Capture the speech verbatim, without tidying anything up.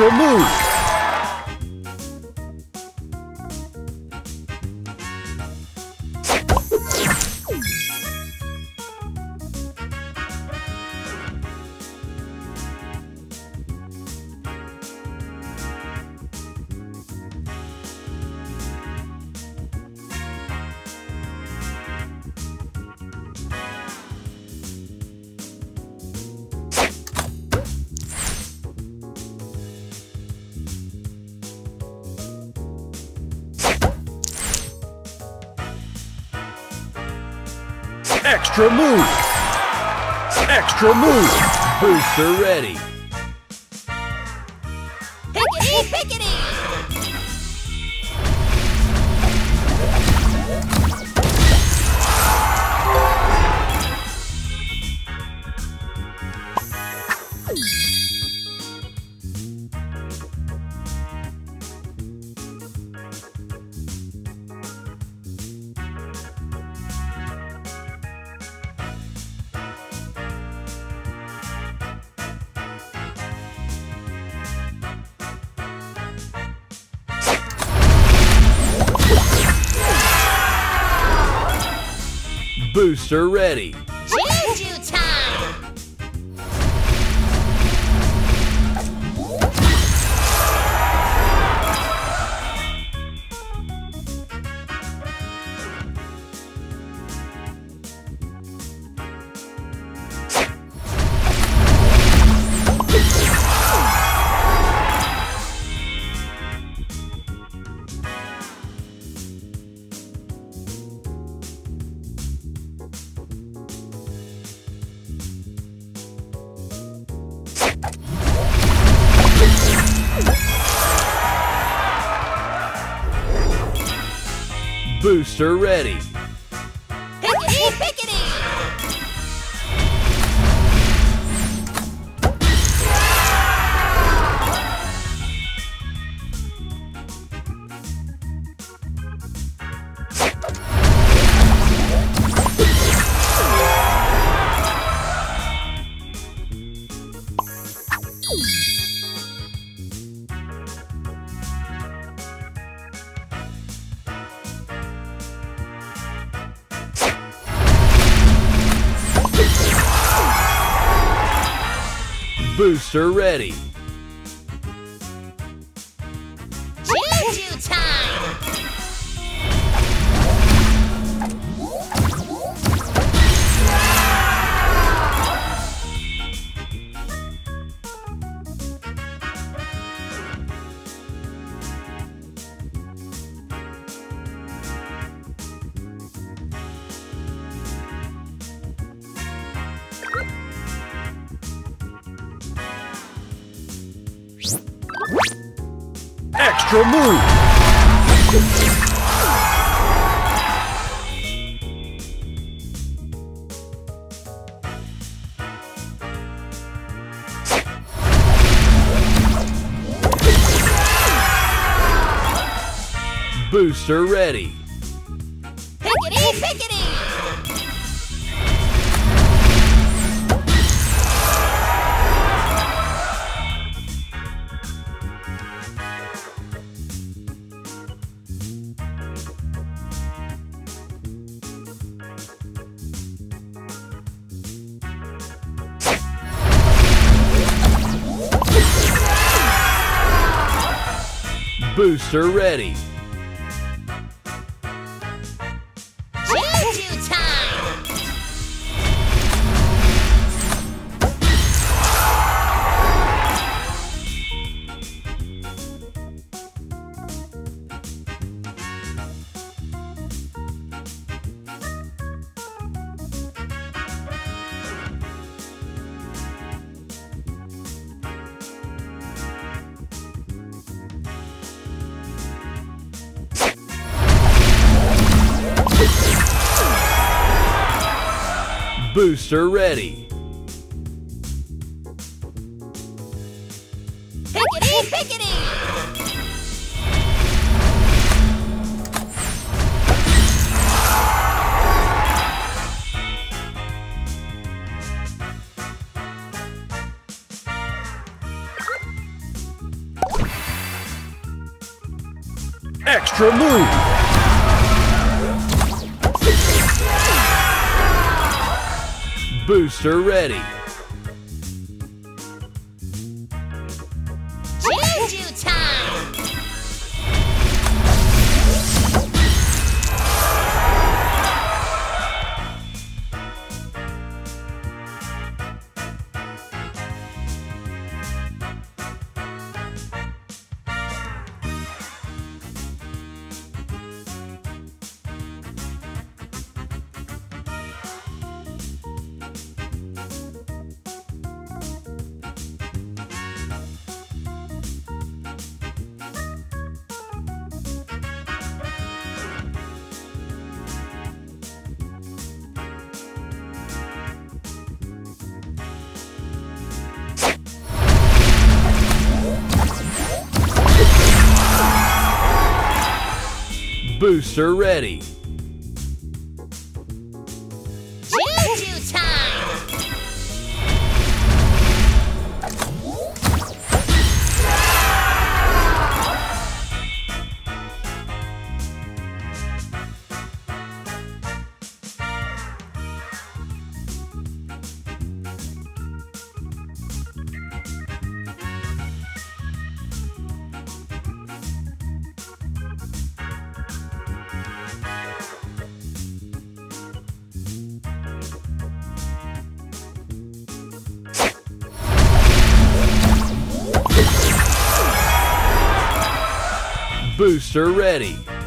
extra move. Extra move! Extra move! Booster ready! Pickety, pickety! Booster ready. Choo-choo time! Booster ready. Pickety, pickety! Booster ready. Choo-choo time! Extra move! Booster ready! Pickety, pickety! Booster ready. Choo-choo time! Booster ready. Pickety, pickety! extra move. Booster ready. Juju time. Booster ready. Juju time. Booster ready.